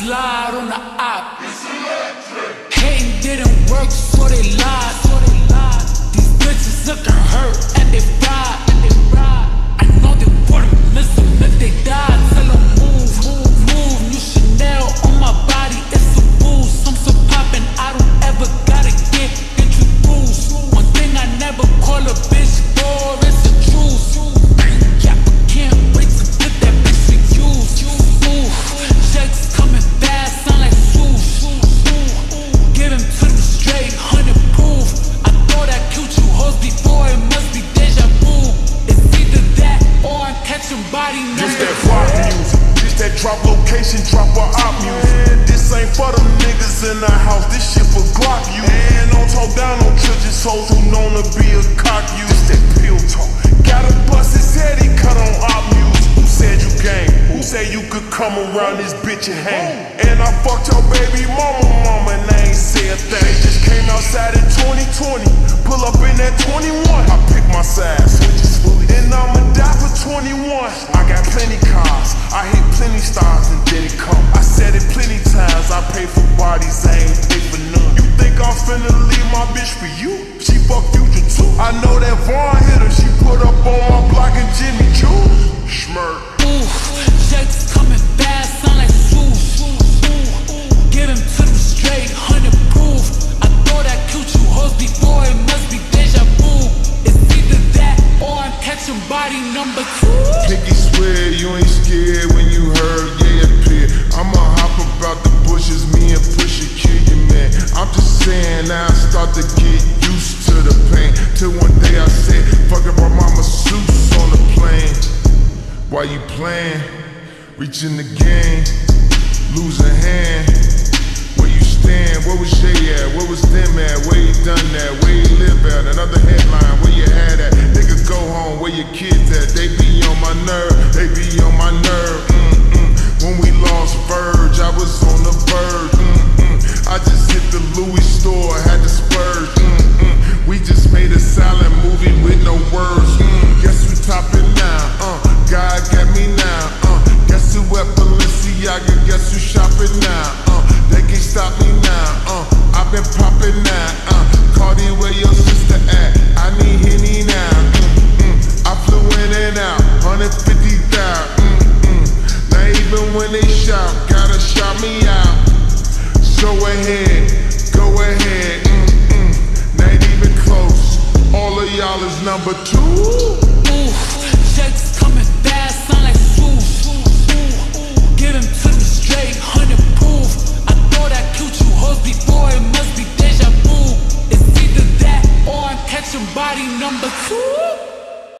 slide on the op. Hating didn't work, so they lied. These bitches looking hurt and they fried. I know they wouldn't miss them if they died. Tell them move, move, move. New Chanel on my body, it's a boost. I'm so poppin', I don't ever gotta get you bruised. One thing I never call a bitch for, it's the truth. Drop location, drop a op music. This ain't for them niggas in the house, this shit for Glock you. And don't talk down on churches, hoes who known to be a cock you. This that pill talk, gotta bust his head, he cut on op music. Who said you game? Who said you could come around this bitch and hang? And I fucked your baby mama, and I ain't say a thing. They just came outside in 2020, pull up in that 21. I pick my side, switches fully, and I'ma die for 21. I got plenty cars, I hit plenty stars and did it come. I said it plenty times, I pay for bodies, I ain't pay for none. You think I'm finna leave my bitch for you? She fuck Future too. I know that Vaughn hit her, she put up on my block and Jimmy Choo. Schmirk. Ooh, Jake's coming fast, sound like swoosh. Give him to them straight, 100 proof. I thought I killed you hoes before, it must be deja vu. It's either that or I'm catching body number 2. Pinky swear you ain't scared when you heard, yeah, appear. I'ma hop about the bushes, me and Pusha kill you, man. I'm just saying, now I start to get used to the pain. Till one day I said, fuck it, my mama suits on the plane. Why you playing? Reaching the game, losing hand. Where you stand? Where was they at? Where was them at? Where you done that? Where you live at? Another headline, where you had at? Nigga go home, where your kids at? They be my nerve, they be on my nerve. When we lost Verge, I was on the verge. I just hit the Louis store, had to splurge. We just made a silent movie with no words. Guess who topping now? God got me now. Guess who at Balenciaga? Guess who shopping now? They can't stop me now. I've been popping now. Cardi, where your sister at? I need Henny now. I flew in and out, 150,000. Now even when they shout, gotta shout me out. So ahead, go ahead. Not even close. All of y'all is number 2. Ooh, Jake's coming fast, sound like swoosh. Get him to the straight, 100 proof. I thought I killed you hoes before, it must be deja vu. It's either that or I'm catching body number 2.